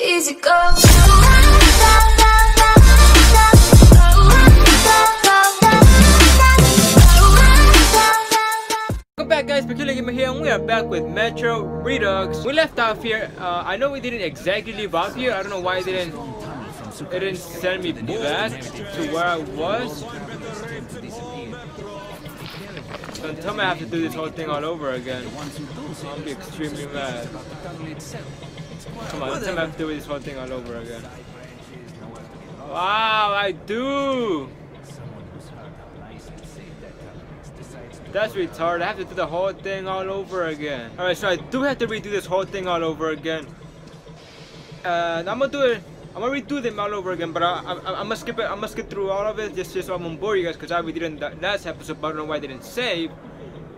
easy go. Welcome back, guys. Peculiar Gamer here, and we are back with Metro Redux. We left off here. I know we didn't exactly leave off here. I don't know why it didn't send me back to where I was. Don't tell me I have to do this whole thing all over again. I'll be extremely mad. Come on, don't tell me I have to do this whole thing all over again. Wow, I do! That's retarded. I have to do the whole thing all over again. Alright, so I do have to redo this whole thing all over again. And I'm gonna do it. I'm gonna redo them all over again, but I'm gonna skip it. I'm gonna skip through all of it just so I won't bore you guys, because I already did that last episode, but I don't know why I didn't save.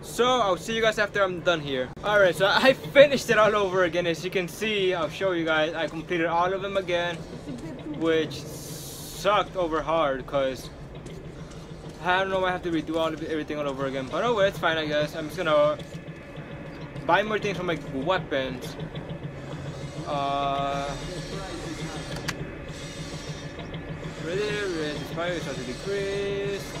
So I'll see you guys after I'm done here. Alright, so I finished it all over again. As you can see, I'll show you guys, I completed all of them again, which sucked over hard because I don't know why I have to redo all of it, everything all over again. But oh well, it's fine, I guess. I'm just gonna buy more things for my weapons. Fire starts to decrease.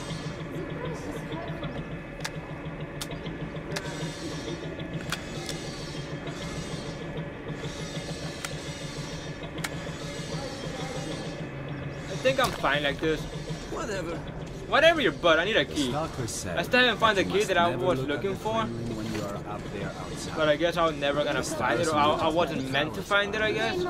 I think I'm fine like this. Whatever your butt, I need a key. I still haven't found the key that I was looking for. But I guess I was never gonna find it, or I wasn't meant to find it, I guess.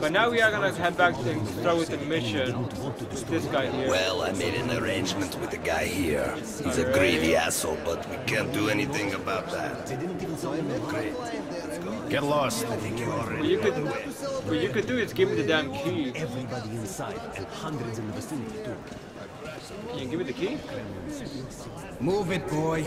But now we are gonna head back and start with the mission. This guy here. Well, I made an arrangement with the guy here. He's a greedy asshole, but we can't do anything about that. Great. Let's go. Get lost. I think you already. What you could do is give me the damn key. Everybody inside and hundreds in the vicinity too. Can you give me the key? Move it, boy.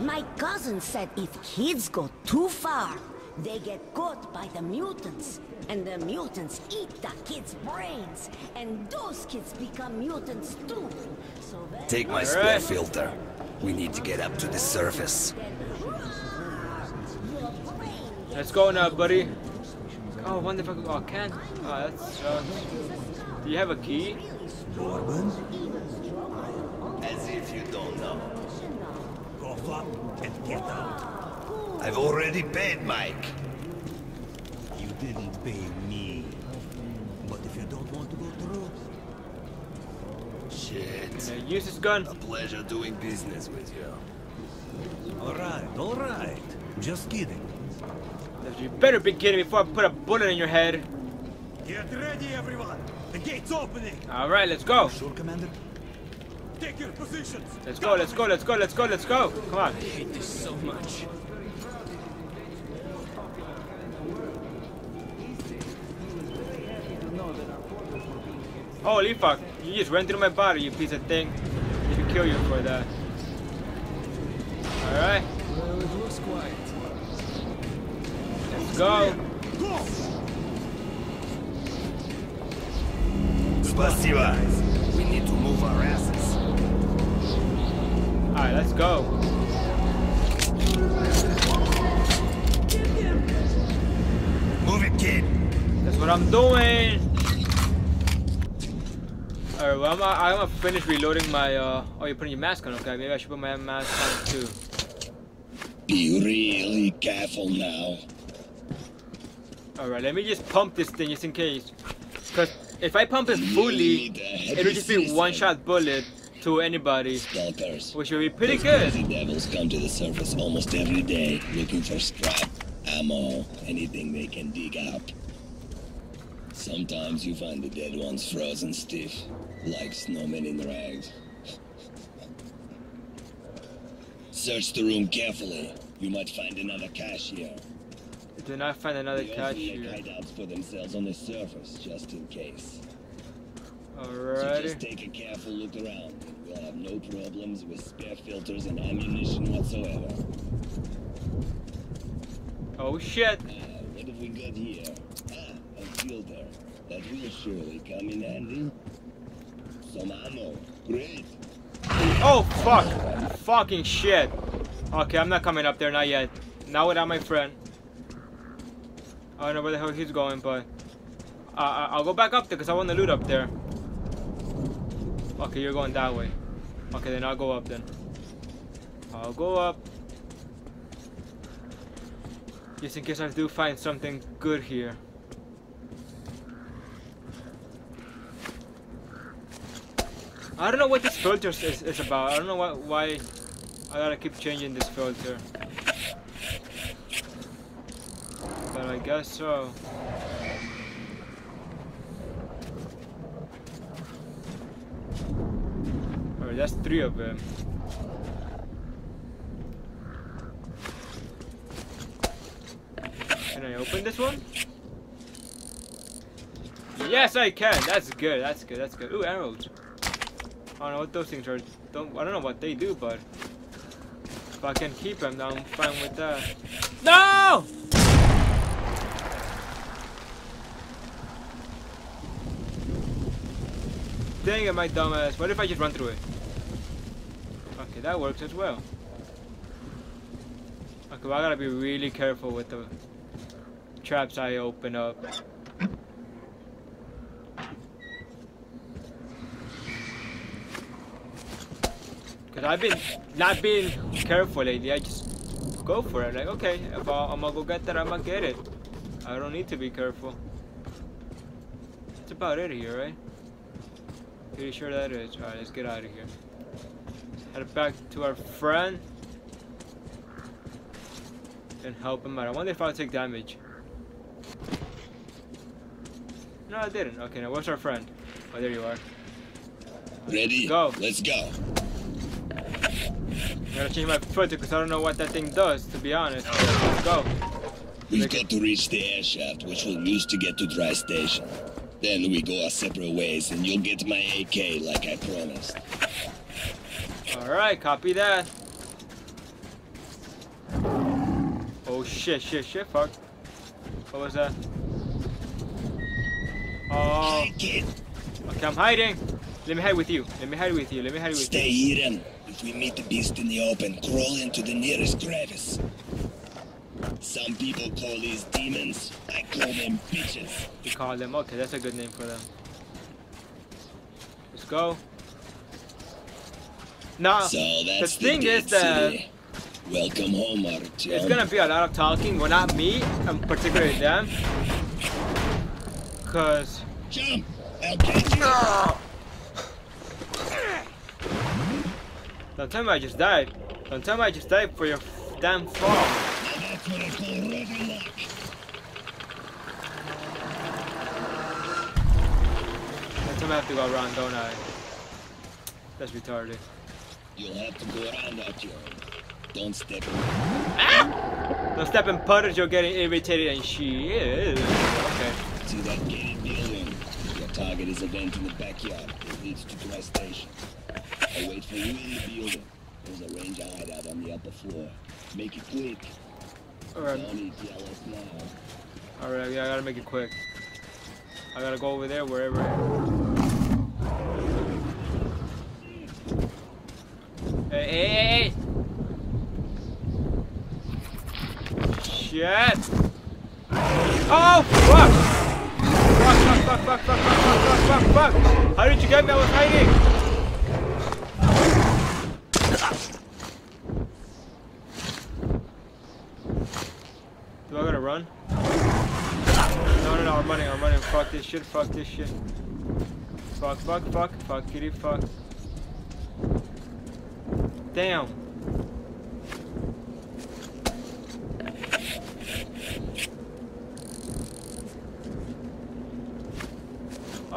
My cousin said if kids go too far, they get caught by the mutants, and the mutants eat the kids' brains, and those kids become mutants too. So take my spare filter. We need to get up to the surface. Let's go now, buddy. Oh, wonderful. Oh, I can't. Oh, that sucks. Do you have a key? As if you don't know. And get out. I've already paid Mike. You didn't pay me. But if you don't want to go through... Shit. Use this gun. A pleasure doing business with you. Alright. Just kidding. You better be kidding before I put a bullet in your head. Get ready, everyone. The gate's opening. Alright, let's go. Sure, Commander? Take your positions. Let's go. Come on. I hate this so much. Holy fuck. You just ran through my body, you piece of thing. I should kill you for that. Alright. Well, it looks quiet. Let's go. Spasiba. We need to move our asses. Alright, let's go. Move it, kid. That's what I'm doing. Alright, well, I'm gonna finish reloading my. Oh, you're putting your mask on, okay? Maybe I should put my mask on too. Be really careful now. Alright, let me just pump this thing just in case. Because if I pump it fully, it'll just be one-shot bullet. To anybody, stalkers, which would be pretty good. These devils come to the surface almost every day, looking for scrap, ammo, anything they can dig up. Sometimes you find the dead ones frozen stiff, like snowmen in rags. Search the room carefully. You might find another cache here. Do not find another cache here. They hideouts for themselves on the surface, just in case. Alrighty. So just take a careful look around. We'll have no problems with spare filters and ammunition whatsoever. Oh shit! What have we got here? A filter. That will surely come in handy. some ammo. Great. Oh, fuck. Fucking shit. Okay, I'm not coming up there, not yet. Not without my friend. I don't know where the hell he's going, but... I'll go back up there, because I want to loot up there. Okay, you're going that way. Okay, then I'll go up then. I'll go up. Just in case I do find something good here. I don't know what this filter is about. I don't know why I gotta keep changing this filter. But I guess so. Alright, that's three of them. Can I open this one? Yes, I can. That's good. That's good. That's good. Ooh, arrows. I don't know what those things are. I don't know what they do, but if I can keep them, I'm fine with that. No! Dang it, my dumbass. What if I just run through it? Okay, that works as well. Okay, well, I gotta be really careful with the traps I open up. Because I've been not being careful lately, I just go for it. Like, okay, if I'm gonna go get that, I'm gonna get it. I don't need to be careful. That's about it here, right? Pretty sure that is. Alright, let's get out of here. Head back to our friend. And help him out. I wonder if I'll take damage. No, I didn't. Okay, now where's our friend? Oh, there you are. Ready? Go. Let's go. I gotta change my filter because I don't know what that thing does, to be honest. Let's go. We've got to reach the air shaft, which we'll use to get to Dry Station. Then we go our separate ways, and you'll get my AK like I promised. Alright, copy that. Oh shit, shit, shit, fuck. What was that? Oh. Okay, I'm hiding. Let me hide with you. Let me hide with you. Let me hide with you. Stay hidden. If we meet the beast in the open, crawl into the nearest crevice. Some people call these demons. I call them bitches. You call them? Okay, that's a good name for them. Let's go. Now, so the thing is that... Welcome home, Artyom. It's gonna be a lot of talking. Well, not me, and particularly them. Cause... Jump! I'll catch you! Don't tell me I just died. Don't tell me I just died for your damn fall. That's what I call rubber luck. Don't tell me I have to go around, don't I? That's retarded. You'll have to go around out here. Don't step in. Ah! Don't step in puddles, you're getting irritated and shit. Okay. See that gated building? Your target is a vent in the backyard. It leads to Dry Station. I'll wait for you in the building. There's a ranger hideout on the upper floor. Make it quick. Alright. Don't need yellows now. Alright, yeah, I gotta make it quick. I gotta go over there, wherever. Hey, hey, hey, hey! Shit! Oh, fuck! Fuck, fuck, fuck, fuck, fuck, fuck, fuck, fuck! How did you get me? I was hiding! Do I gotta run? No, no, no, I'm running, fuck this shit, fuck this shit. Fuck, fuck, fuck, fuck, kitty, fuck. Damn.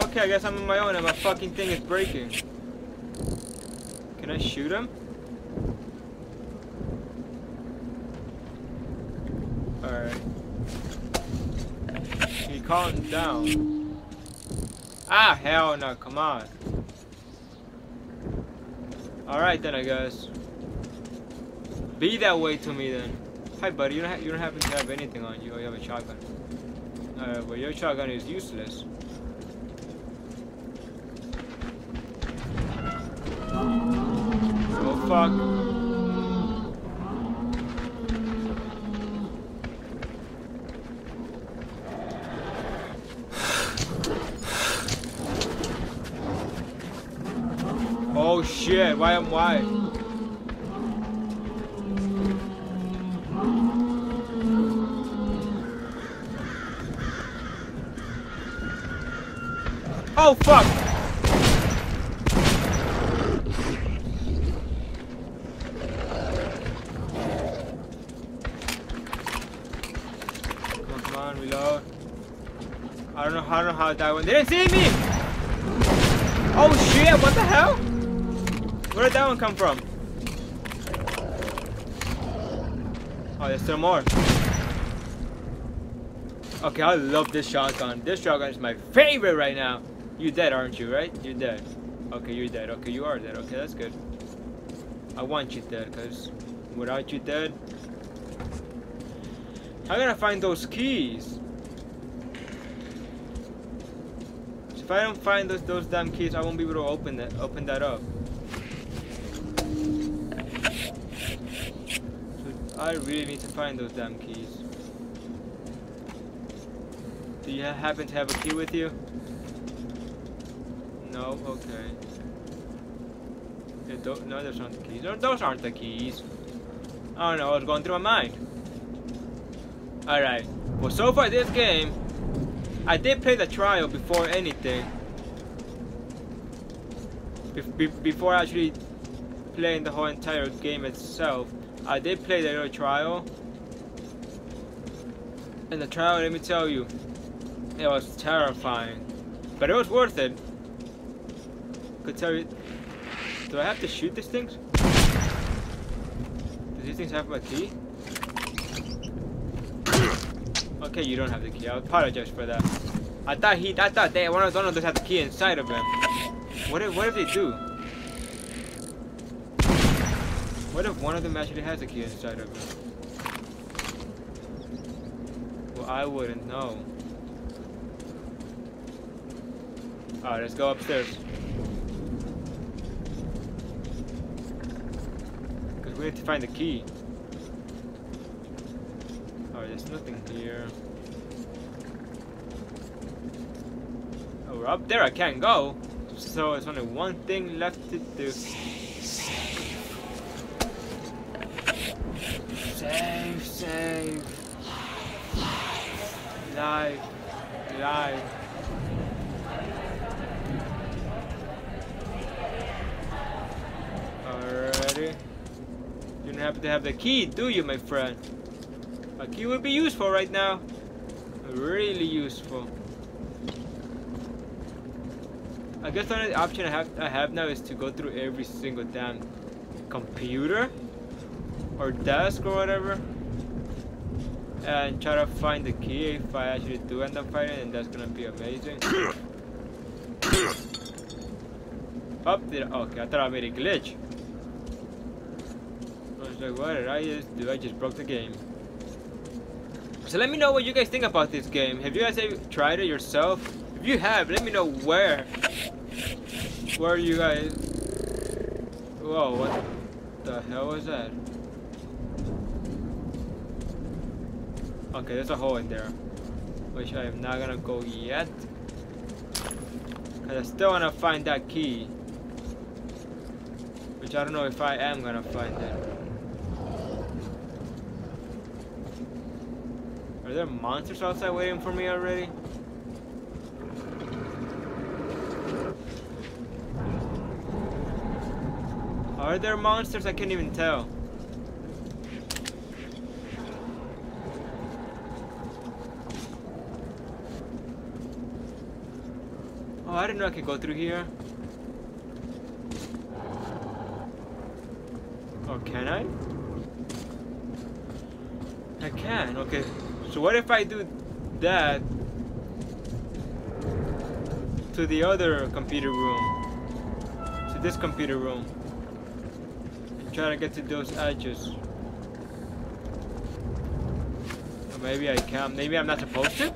Okay, I guess I'm on my own and my fucking thing is breaking. Can I shoot him? Alright. He calmed down. Ah, hell no, come on. Alright then, I guess. Be that way to me then. Hi buddy, you don't happen to have anything on you. Oh, you have a shotgun. Alright, well your shotgun is useless. fuck. Oh shit, why am I? Oh fuck! Come on, reload. I don't know how that went. They didn't see me! Oh shit, what the hell? Where did that one come from? Oh, there's still more. Okay, I love this shotgun. This shotgun is my favorite right now. You're dead, aren't you, right? You're dead. Okay, you're dead. Okay, you are dead. Okay, that's good. I want you dead, because without you dead... I'm gonna find those keys. So if I don't find those damn keys, I won't be able to open that up. So I really need to find those damn keys. Do you happen to have a key with you? No, okay. Yeah, no, those aren't the keys. Those aren't the keys. I don't know what's going through my mind. Alright. Well, so far this game, I did play the trial before anything. Before actually playing the whole entire game itself, I did play the little trial. And the trial, let me tell you, it was terrifying. But it was worth it. Could tell you. Do I have to shoot these things? Do these things have my key? Okay, you don't have the key. I apologize for that. I thought one of those had the key inside of them. What if they do? What if one of them actually has a key inside of them? Well, I wouldn't know. Alright, let's go upstairs. We need to find the key. Oh, there's nothing here. Oh, we're up there. I can't go. So there's only one thing left to do. Save. Life. Alrighty. You don't happen to have the key, do you, my friend? A key would be useful right now. Really useful. I guess the only option I have now is to go through every single damn computer or desk or whatever and try to find the key if I actually do end up finding it, and that's gonna be amazing. Up there. Okay, I thought I made a glitch. Like, what did I just do? I just broke the game. So let me know what you guys think about this game. Have you guys tried it yourself? If you have, let me know where you guys. Whoa, what the hell was that? Okay, there's a hole in there, which I am not gonna go yet, cause I still wanna find that key, which I don't know if I am gonna find it. Are there monsters outside waiting for me already? Are there monsters? I can't even tell. Oh, I didn't know I could go through here. Oh, can I? I can, okay. So what if I do that to the other computer room, to this computer room, and try to get to those edges? Or maybe I can't, maybe I'm not supposed to?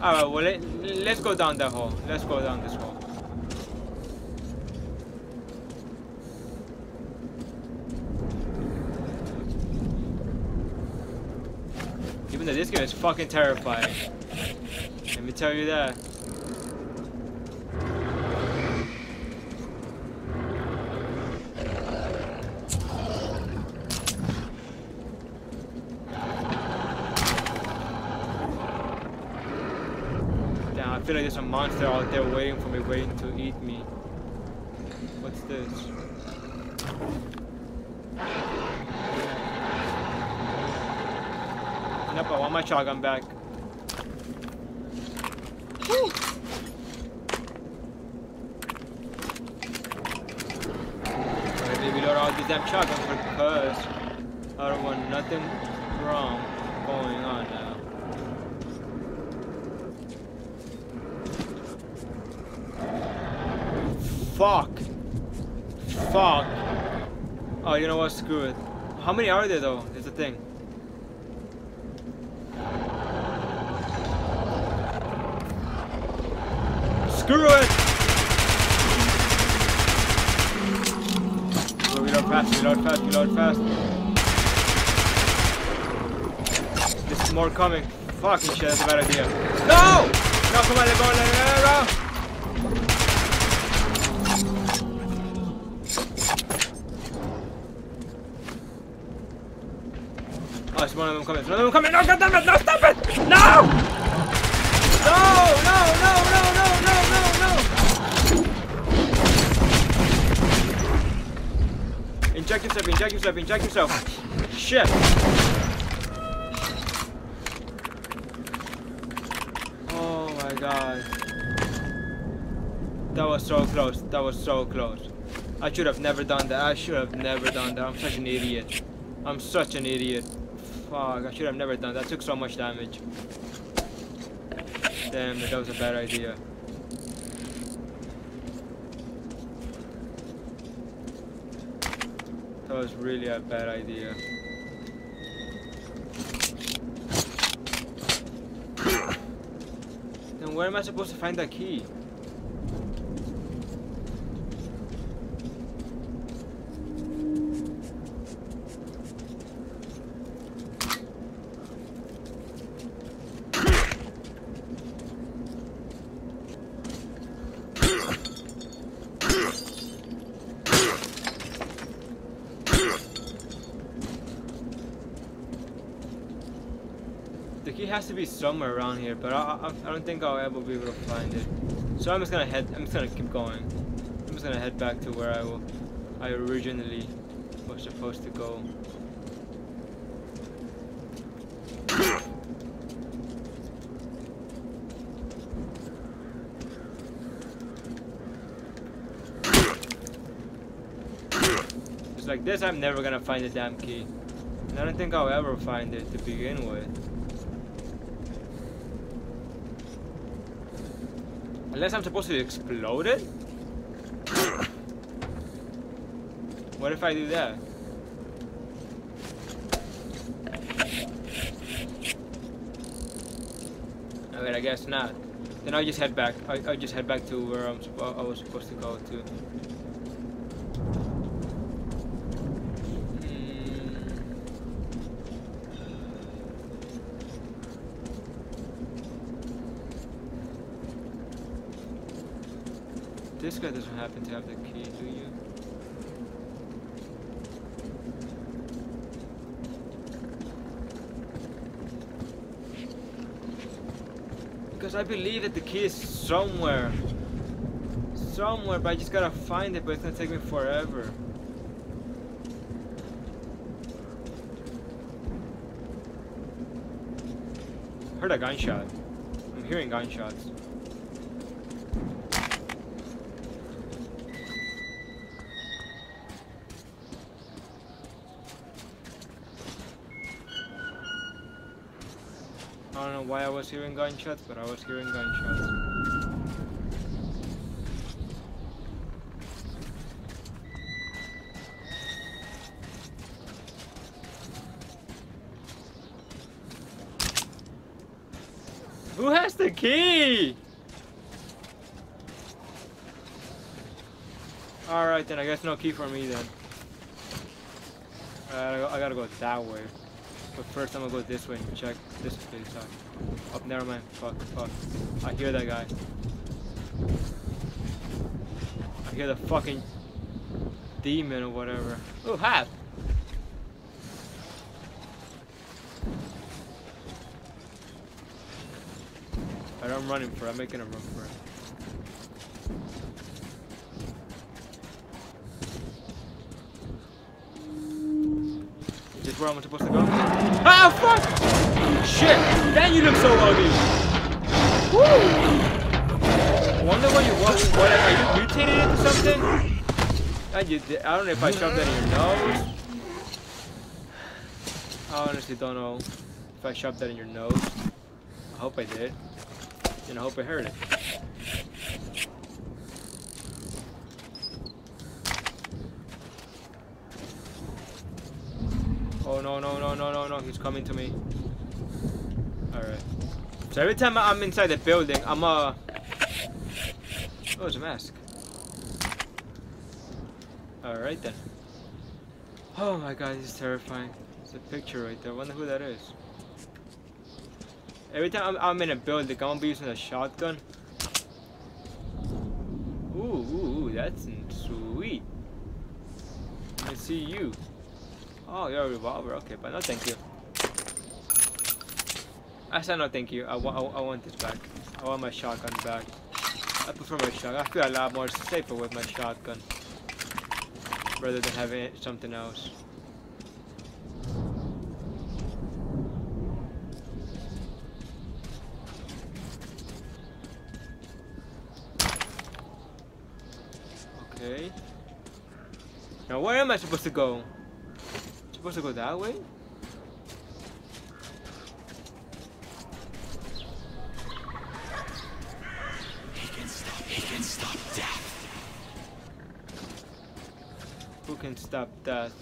Alright, well let's go down that hole, let's go down this hole. that this game is fucking terrifying. Let me tell you that. Damn, I feel like there's a monster out there waiting for me, waiting to eat me. What's this? Nope, I want my shotgun back. Woo. Alright, baby, load all these damn shotguns because I don't want nothing wrong going on now. Fuck. Fuck. Oh, you know what? Screw it. How many are there though? Is the thing. Screw it! So reload fast, reload fast, reload fast. There's more coming. Fucking shit, that's a bad idea. No! No, come on, they're going like arrow! Oh, there's one of them coming. There's one of them coming! No, goddammit! No, stop it! No! No! Inject yourself, inject yourself, inject yourself. Shit. Oh my god. That was so close. That was so close. I should have never done that. I should have never done that. I'm such an idiot. I'm such an idiot. Fuck, I should have never done that. I took so much damage. Damn, that was a bad idea. That was really a bad idea. Then where am I supposed to find that key? Has to be somewhere around here, but I don't think I'll ever be able to find it. So I'm just gonna keep going. I'm just gonna head back to where I originally was supposed to go. Just like this, I'm never gonna find the damn key. And I don't think I'll ever find it to begin with. Unless I'm supposed to explode it? What if I do that? Okay, I guess not. Then I'll just head back. I'll just head back to where I was supposed to go to. This guy doesn't happen to have the key, do you? Because I believe that the key is somewhere. Somewhere, but I just gotta find it, but it's gonna take me forever. I heard a gunshot. I'm hearing gunshots. I don't know why I was hearing gunshots, but I was hearing gunshots. Who has the key? Alright then, I guess no key for me then. I gotta go that way. But first I'm gonna go this way and check this place out. Oh, never mind. Fuck. I hear that guy. I hear the fucking demon or whatever. Oh, hat! Alright, I'm running for it. I'm making a run for it. Where am I supposed to go? Ah, fuck! Shit! Damn, you look so ugly! Woo! Wonder when you walk, what, are you mutated into something? I don't know if I shoved that in your nose. I honestly don't know if I shoved that in your nose. I hope I did. And I hope I heard it. Oh no, he's coming to me. Alright. So every time I'm inside the building, I'm a... Oh, it's a mask. Alright then. Oh my god, this is terrifying. It's a picture right there. I wonder who that is. Every time I'm in a building, I'm gonna be using a shotgun. Ooh, that's sweet. I see you. Oh, you're a revolver. Okay, but no thank you. I said no thank you. I want this back. I want my shotgun back. I prefer my shotgun. I feel a lot more safer with my shotgun rather than having something else. Okay. Now where am I supposed to go? Supposed to go that way? He can stop death. Who can stop death?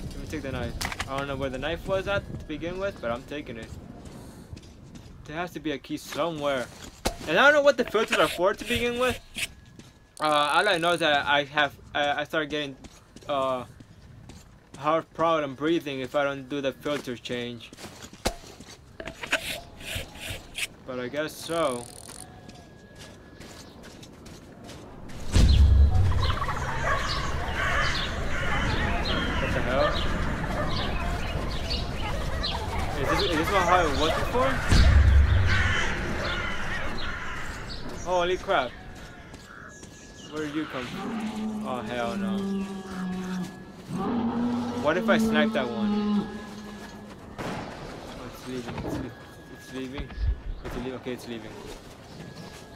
Let me take the knife. I don't know where the knife was at to begin with, but I'm taking it. There has to be a key somewhere. And I don't know what the filters are for to begin with. All I know is that I start getting heart problem breathing if I don't do the filter change. But I guess so. What the hell? Is this not how I was before? Holy crap. Where did you come from? Oh hell no. What if I snipe that one? Oh, it's leaving. It's leaving. Okay, it's leaving.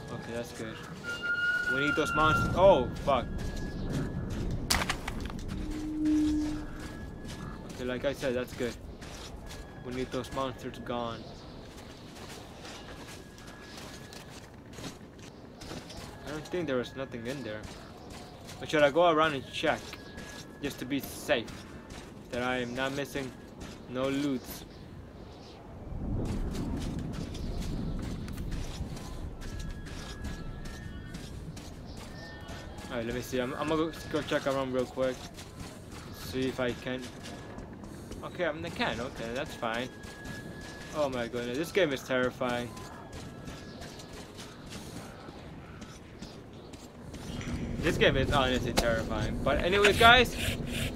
Okay, that's good. We need those monsters. Oh, fuck. Okay, like I said, that's good. We need those monsters gone. I don't think there was nothing in there. But should I go around and check? Just to be safe. That I am not missing no loot. Alright, let me see. I'm gonna go check around real quick. See if I can. Okay, I can. Okay, that's fine. Oh my goodness, this game is terrifying. This game is honestly terrifying. But anyways guys,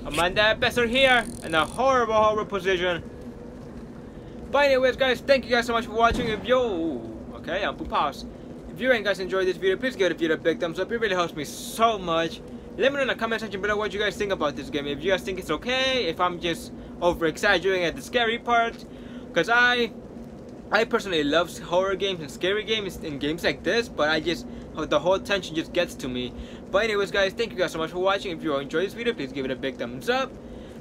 I'm on that episode here in a horrible position. But anyways guys, thank you guys so much for watching. If you okay, I'm Pupas. If you guys enjoyed this video, please give the video a big thumbs up. It really helps me so much. Let me know in the comment section below what you guys think about this game. If you guys think it's okay, if I'm just over exaggerating at the scary part. Because I personally love horror games and scary games and games like this, but the whole tension just gets to me. But anyways guys, thank you guys so much for watching. If you all enjoyed this video, please give it a big thumbs up.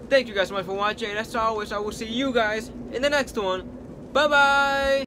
Thank you guys so much for watching, and as always I will see you guys in the next one. Bye bye.